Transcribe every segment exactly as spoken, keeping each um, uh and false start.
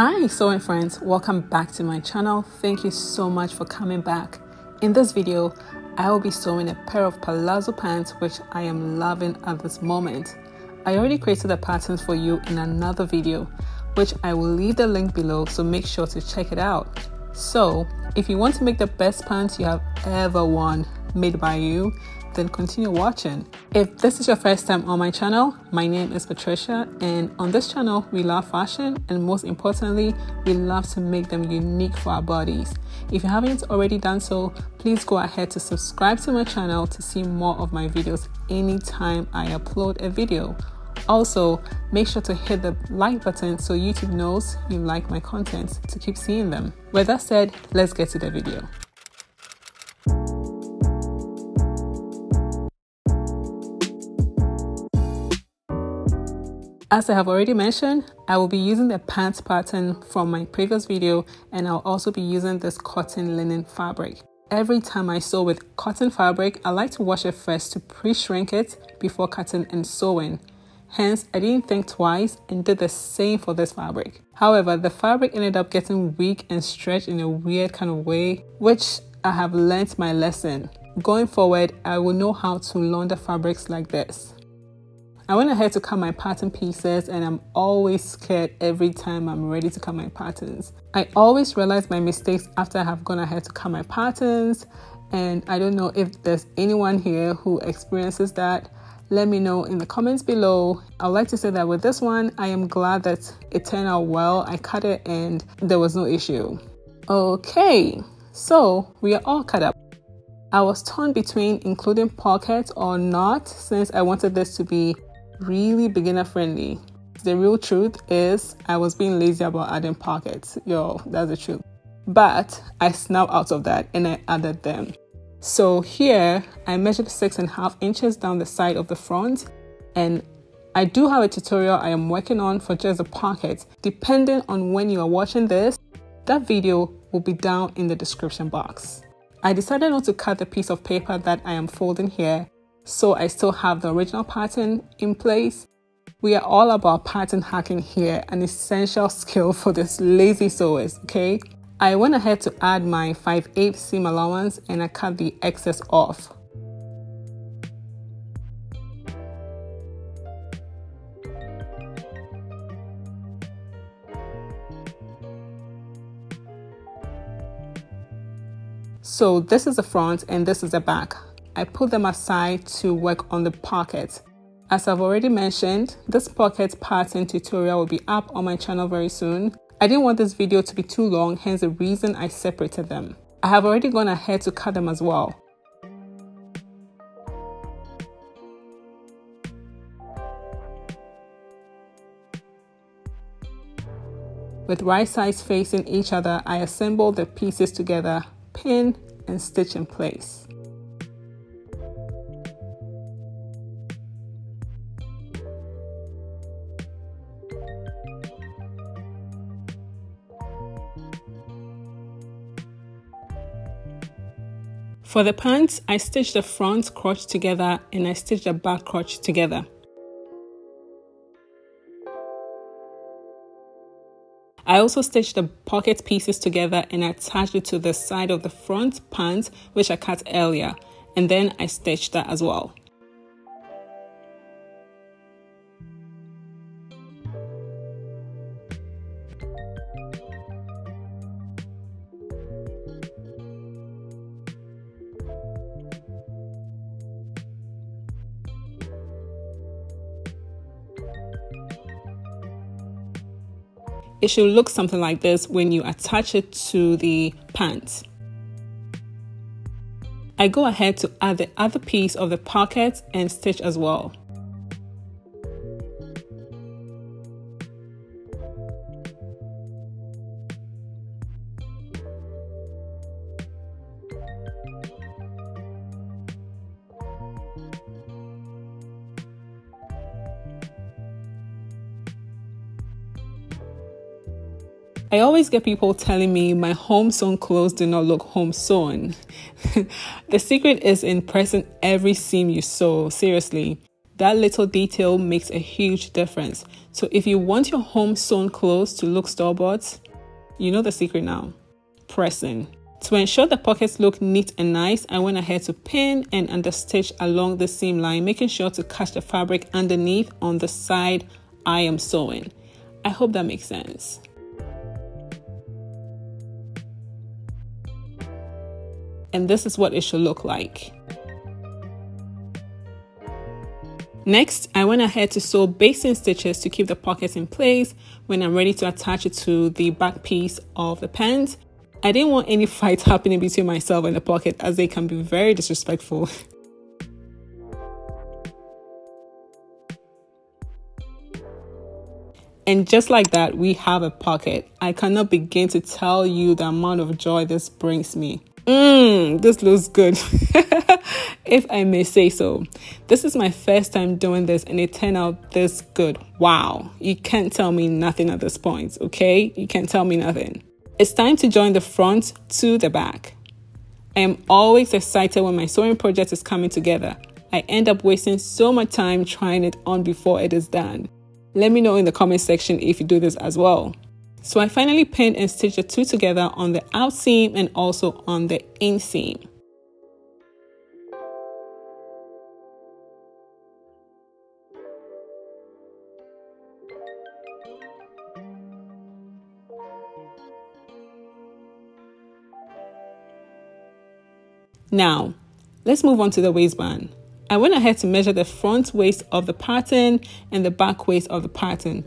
Hi sewing friends, welcome back to my channel. Thank you so much for coming back. In this video I will be sewing a pair of palazzo pants which I am loving at this moment. I already created the patterns for you in another video which I will leave the link below, so make sure to check it out. So if you want to make the best pants you have ever worn made by you, then continue watching. If this is your first time on my channel, my name is Patricia, and on this channel we love fashion, and most importantly we love to make them unique for our bodies. If you haven't already done so, please go ahead to subscribe to my channel to see more of my videos anytime I upload a video. Also, make sure to hit the like button so YouTube knows you like my content to keep seeing them. With that said, let's get to the video. As I have already mentioned, I will be using the pants pattern from my previous video, and I'll also be using this cotton linen fabric. Every time I sew with cotton fabric, I like to wash it first to pre-shrink it before cutting and sewing. Hence, I didn't think twice and did the same for this fabric. However, the fabric ended up getting weak and stretched in a weird kind of way, which I have learnt my lesson. Going forward, I will know how to launder fabrics like this. I went ahead to cut my pattern pieces, and I'm always scared every time I'm ready to cut my patterns. I always realize my mistakes after I have gone ahead to cut my patterns, and I don't know if there's anyone here who experiences that. Let me know in the comments below. I would like to say that with this one, I am glad that it turned out well. I cut it and there was no issue. Okay, so we are all cut up. I was torn between including pockets or not, since I wanted this to be really beginner friendly. The real truth is I was being lazy about adding pockets. Yo, that's the truth. But I snapped out of that and I added them. So here I measured six and a half inches down the side of the front, and I do have a tutorial I am working on for just the pockets. Depending on when you are watching this, that video will be down in the description box. I decided not to cut the piece of paper that I am folding here, so I still have the original pattern in place. We are all about pattern hacking here, an essential skill for these lazy sewers, okay? I went ahead to add my five eighths seam allowance and I cut the excess off. So this is the front and this is the back. I put them aside to work on the pocket. As I've already mentioned, this pocket pattern tutorial will be up on my channel very soon. I didn't want this video to be too long, hence the reason I separated them. I have already gone ahead to cut them as well. With right sides facing each other, I assembled the pieces together, pin and stitch in place. For the pants, I stitched the front crotch together and I stitched the back crotch together. I also stitched the pocket pieces together and attached it to the side of the front pants which I cut earlier, and then I stitched that as well. It should look something like this when you attach it to the pants. I go ahead to add the other piece of the pocket and stitch as well. I always get people telling me my home sewn clothes do not look home sewn. The secret is in pressing every seam you sew, seriously. That little detail makes a huge difference. So if you want your home sewn clothes to look store-bought, you know the secret now. Pressing. To ensure the pockets look neat and nice, I went ahead to pin and understitch along the seam line, making sure to catch the fabric underneath on the side I am sewing. I hope that makes sense. And this is what it should look like. Next, I went ahead to sew basting stitches to keep the pockets in place when I'm ready to attach it to the back piece of the pant. I didn't want any fights happening between myself and the pocket, as they can be very disrespectful. And just like that, we have a pocket. I cannot begin to tell you the amount of joy this brings me. Mmm, this looks good. If I may say so. This is my first time doing this and it turned out this good. Wow. You can't tell me nothing at this point, okay? You can't tell me nothing. It's time to join the front to the back. I am always excited when my sewing project is coming together. I end up wasting so much time trying it on before it is done. Let me know in the comment section if you do this as well. So I finally pinned and stitched the two together on the out seam and also on the inseam. Now, let's move on to the waistband. I went ahead to measure the front waist of the pattern and the back waist of the pattern.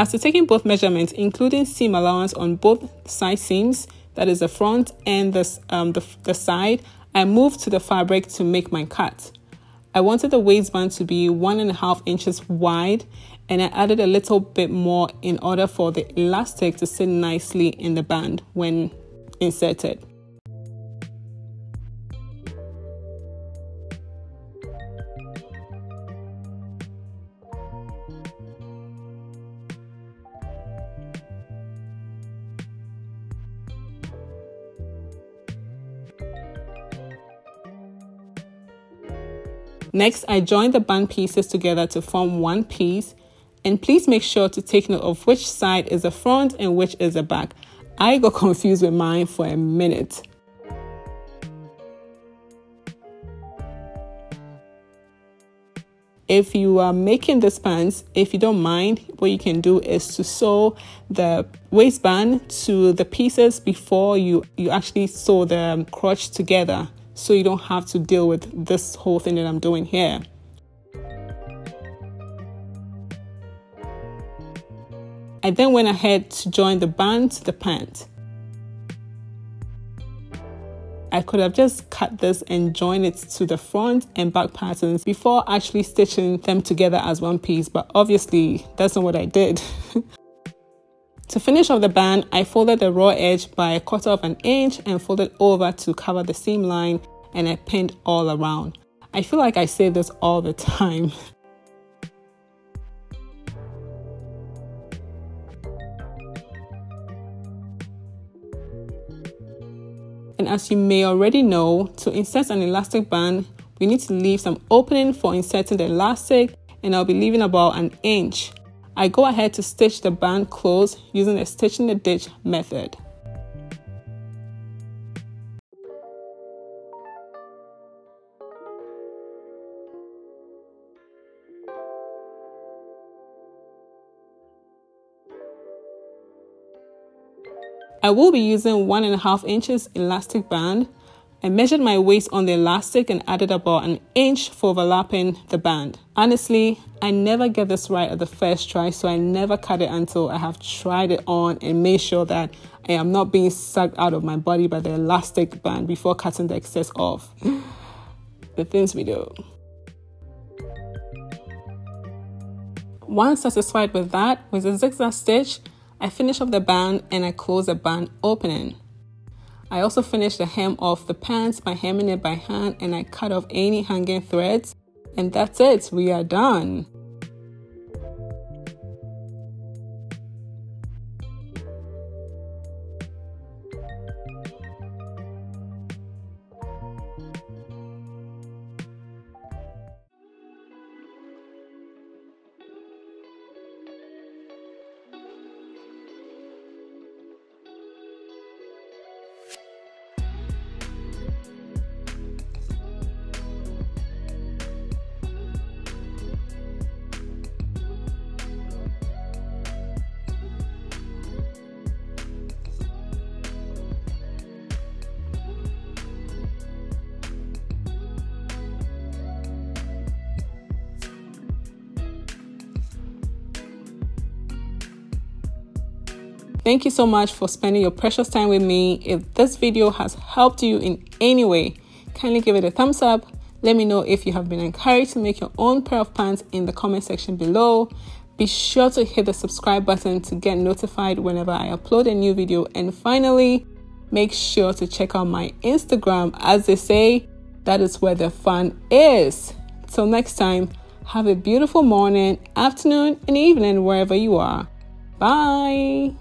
After taking both measurements, including seam allowance on both side seams, that is the front and the, um, the, the side, I moved to the fabric to make my cut. I wanted the waistband to be one and a half inches wide, and I added a little bit more in order for the elastic to sit nicely in the band when inserted. Next, I joined the band pieces together to form one piece, and please make sure to take note of which side is the front and which is the back. I got confused with mine for a minute. If you are making this pants, if you don't mind, what you can do is to sew the waistband to the pieces before you, you actually sew the crotch together, so you don't have to deal with this whole thing that I'm doing here. I then went ahead to join the band to the pant. I could have just cut this and joined it to the front and back patterns before actually stitching them together as one piece, but obviously that's not what I did. To finish off the band, I folded the raw edge by a quarter of an inch and folded over to cover the seam line, and I pinned all around. I feel like I say this all the time. And as you may already know, to insert an elastic band, we need to leave some opening for inserting the elastic, and I'll be leaving about an inch. I go ahead to stitch the band closed using the stitch in the ditch method. I will be using one and a half inches elastic band. I measured my waist on the elastic and added about an inch for overlapping the band. Honestly, I never get this right at the first try, so I never cut it until I have tried it on and made sure that I am not being sucked out of my body by the elastic band before cutting the excess off. The things we do. Once satisfied with that, with a zigzag stitch, I finish up the band and I close the band opening. I also finished the hem of the pants by hemming it by hand, and I cut off any hanging threads, and that's it, we are done. Thank you so much for spending your precious time with me. If this video has helped you in any way, kindly give it a thumbs up. Let me know if you have been encouraged to make your own pair of pants in the comment section below. Be sure to hit the subscribe button to get notified whenever I upload a new video. And finally, make sure to check out my Instagram. As they say, that is where the fun is. Till next time, have a beautiful morning, afternoon, and evening wherever you are. Bye.